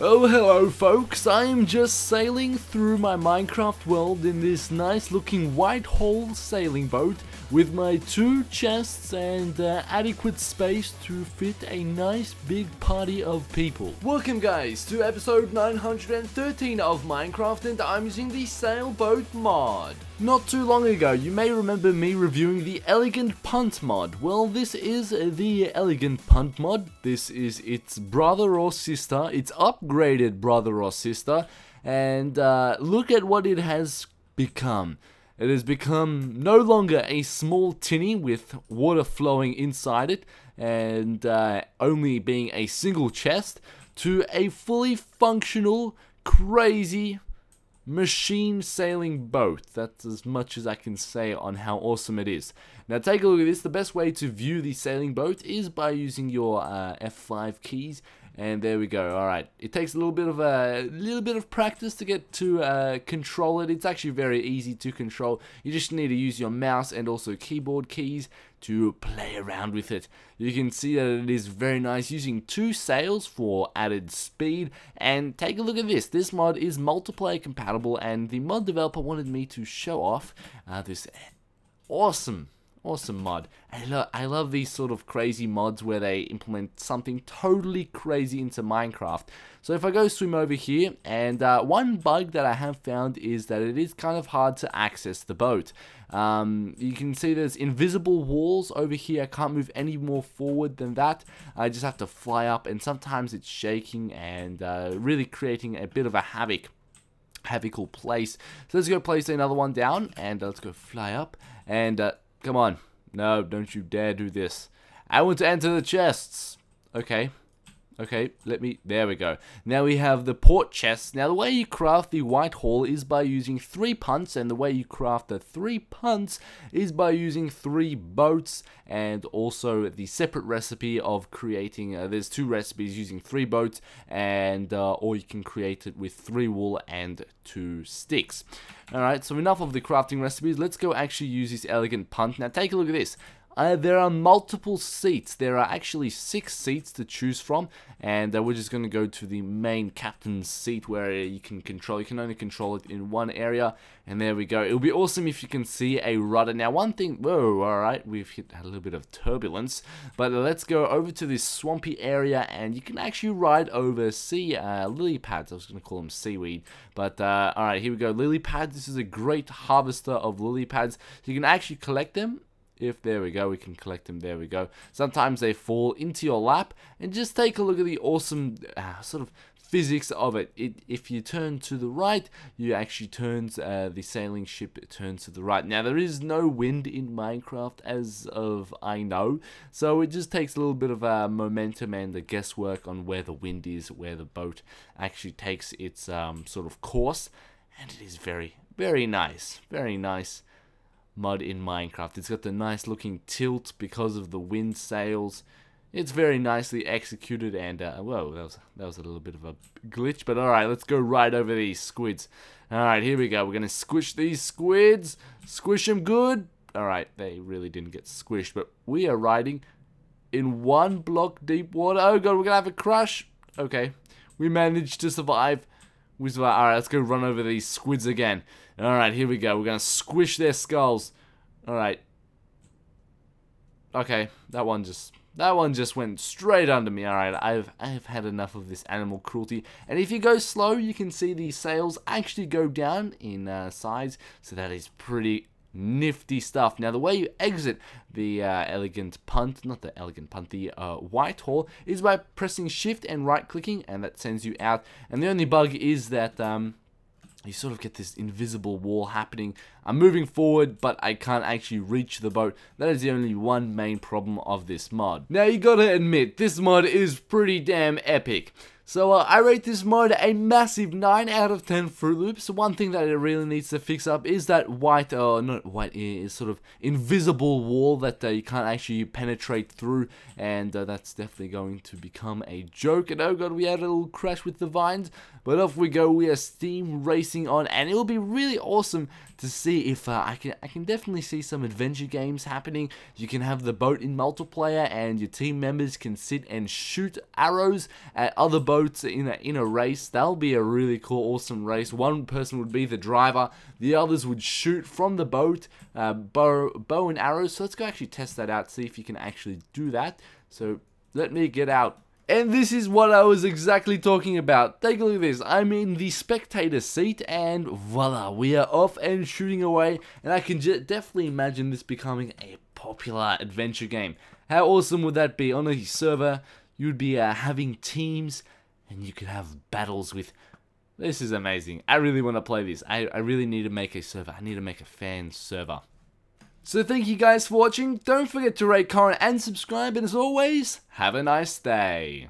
Oh hello folks, I'm just sailing through my Minecraft world in this nice looking Whitehall sailing boat with my two chests and adequate space to fit a nice big party of people. Welcome guys to episode 913 of Minecraft, and I'm using the sailboat mod. Not too long ago, you may remember me reviewing the Elegant Punt mod. Well, this is the Elegant Punt mod. This is its brother or sister, its upgraded brother or sister, and look at what it has become. It has become no longer a small tinny with water flowing inside it and only being a single chest, to a fully functional, crazy machine sailing boat. That's as much as I can say on how awesome it is. Now take a look at this. The best way to view the sailing boat is by using your F5 keys, and there we go. Alright, it takes a little bit of practice to get to control it. It's actually very easy to control. You just need to use your mouse and also keyboard keys to play around with it. You can see that it is very nice, using two sails for added speed. And take a look at this. This mod is multiplayer compatible, and the mod developer wanted me to show off this awesome mod. I love these sort of crazy mods where they implement something totally crazy into Minecraft. So if I go swim over here, and one bug that I have found is that it is kind of hard to access the boat. You can see there's invisible walls over here. I can't move any more forward than that. I just have to fly up, and sometimes it's shaking and really creating a bit of a havocal place. So let's go place another one down, and let's go fly up, and come on. No, don't you dare do this. I want to enter the chests. Okay. Okay, let me... There we go. Now we have the port chests. Now the way you craft the Whitehall is by using three punts, and the way you craft the three punts is by using three boats, and also the separate recipe of creating... there's two recipes using three boats, and or you can create it with three wool and two sticks. Alright, so enough of the crafting recipes. Let's go actually use this Elegant Punt. Now take a look at this. There are multiple seats. There are actually 6 seats to choose from, and we're just going to go to the main captain's seat, where you can control. You can only control it in one area, and there we go. It'll be awesome if you can see a rudder. Now one thing, whoa, alright, we've hit a little bit of turbulence, but let's go over to this swampy area, and you can actually ride over sea lily pads. I was going to call them seaweed, but alright, here we go. Lily pads. This is a great harvester of lily pads. You can actually collect them. If there we go, we can collect them. There we go. Sometimes they fall into your lap, and just take a look at the awesome sort of physics of it. If you turn to the right, you actually turns the sailing ship turns to the right. Now there is no wind in Minecraft, as of I know, so it just takes a little bit of momentum and the guesswork on where the wind is, where the boat actually takes its sort of course, and it is very, very nice, very nice mod in Minecraft. It's got the nice looking tilt because of the wind sails. It's very nicely executed, and whoa, that was a little bit of a glitch, but alright, let's go right over these squids. Alright, here we go. We're gonna squish these squids. Squish them good. Alright, they really didn't get squished, but we are riding in one block deep water. Oh god, we're gonna have a crash. Okay, we managed to survive. Alright, let's go run over these squids again. Alright, here we go. We're going to squish their skulls. Alright. Okay, that one just went straight under me. Alright, I've had enough of this animal cruelty. And if you go slow, you can see the sails actually go down in size. So that is pretty nifty stuff. Now the way you exit the Whitehall is by pressing shift and right clicking, and that sends you out. And the only bug is that you sort of get this invisible wall happening. I'm moving forward, but I can't actually reach the boat. That is the only one main problem of this mod. Now you gotta admit, this mod is pretty damn epic. So I rate this mod a massive 9 out of 10 Fruit Loops. One thing that it really needs to fix up is that sort of invisible wall that you can't actually penetrate through, and that's definitely going to become a joke. And oh god, we had a little crash with the vines, but off we go. We are steam racing on, and it will be really awesome to see if I can definitely see some adventure games happening. You can have the boat in multiplayer, and your team members can sit and shoot arrows at other boats boats in a race. That'll be a really cool, awesome race. One person would be the driver, the others would shoot from the boat, bow and arrows. So let's go actually test that out, see if you can actually do that. So let me get out. And this is what I was exactly talking about. Take a look at this. I'm in the spectator seat and voila, we are off and shooting away. And I can definitely imagine this becoming a popular adventure game. How awesome would that be? On a server, you'd be having teams and you could have battles with... This is amazing. I really want to play this. I really need to make a server. I need to make a fan server. So thank you guys for watching, don't forget to rate, comment and subscribe, and as always, have a nice day.